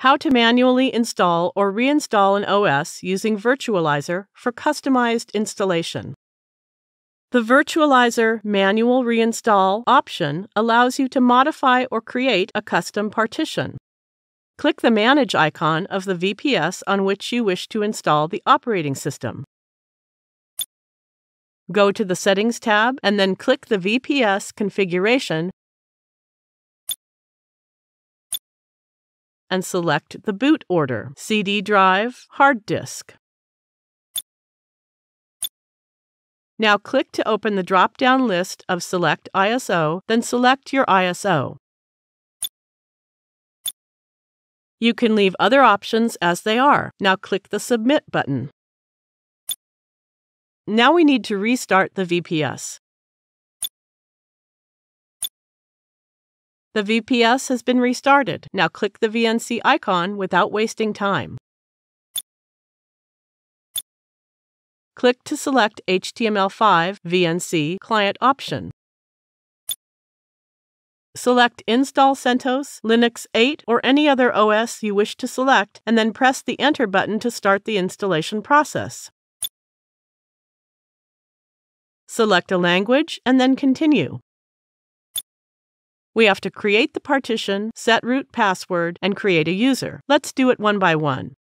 How to manually install or reinstall an OS using Virtualizor for customized installation. The Virtualizor manual reinstall option allows you to modify or create a custom partition. Click the Manage icon of the VPS on which you wish to install the operating system. Go to the Settings tab and then click the VPS configuration and select the boot order, CD drive, hard disk. Now click to open the drop-down list of Select ISO, then select your ISO. You can leave other options as they are. Now click the Submit button. Now we need to restart the VPS. The VPS has been restarted. Now click the VNC icon without wasting time. Click to select HTML5 VNC client option. Select Install CentOS, Linux 8, or any other OS you wish to select, and then press the Enter button to start the installation process. Select a language and then continue. We have to create the partition, set root password, and create a user. Let's do it one by one.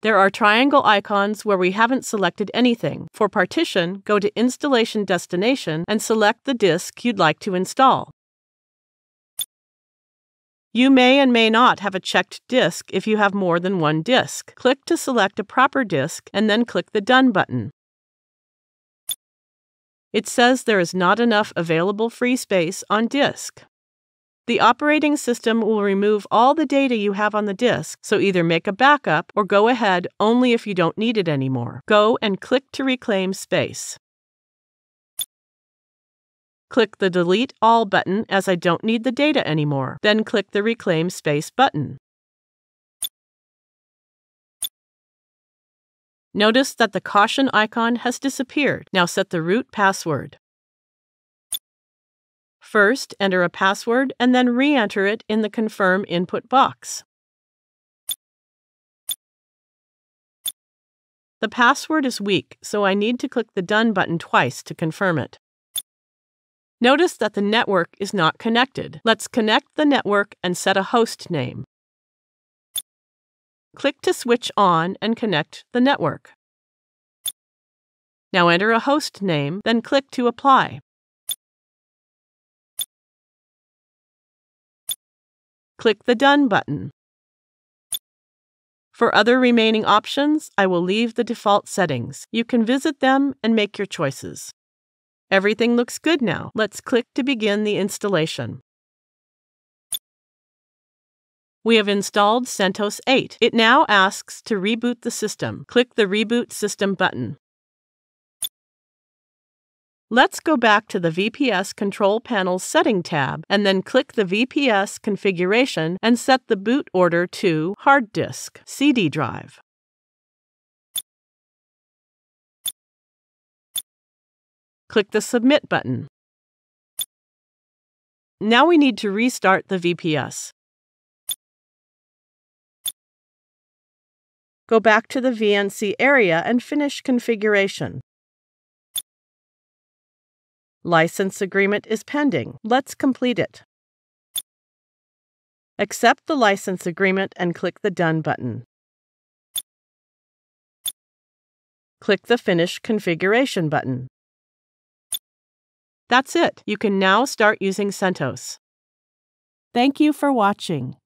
There are triangle icons where we haven't selected anything. For partition, go to Installation Destination and select the disk you'd like to install. You may and may not have a checked disk if you have more than one disk. Click to select a proper disk and then click the Done button. It says there is not enough available free space on disk. The operating system will remove all the data you have on the disk, so either make a backup or go ahead only if you don't need it anymore. Go and click to reclaim space. Click the Delete All button as I don't need the data anymore. Then click the Reclaim Space button. Notice that the caution icon has disappeared. Now set the root password. First, enter a password and then re-enter it in the Confirm input box. The password is weak, so I need to click the Done button twice to confirm it. Notice that the network is not connected. Let's connect the network and set a host name. Click to switch on and connect the network. Now enter a host name, then click to apply. Click the Done button. For other remaining options, I will leave the default settings. You can visit them and make your choices. Everything looks good now. Let's click to begin the installation. We have installed CentOS 8. It now asks to reboot the system. Click the Reboot System button. Let's go back to the VPS Control Panel's Setting tab and then click the VPS Configuration and set the boot order to hard disk, CD drive. Click the Submit button. Now we need to restart the VPS. Go back to the VNC area and finish configuration. License agreement is pending. Let's complete it. Accept the license agreement and click the Done button. Click the Finish Configuration button. That's it. You can now start using CentOS. Thank you for watching.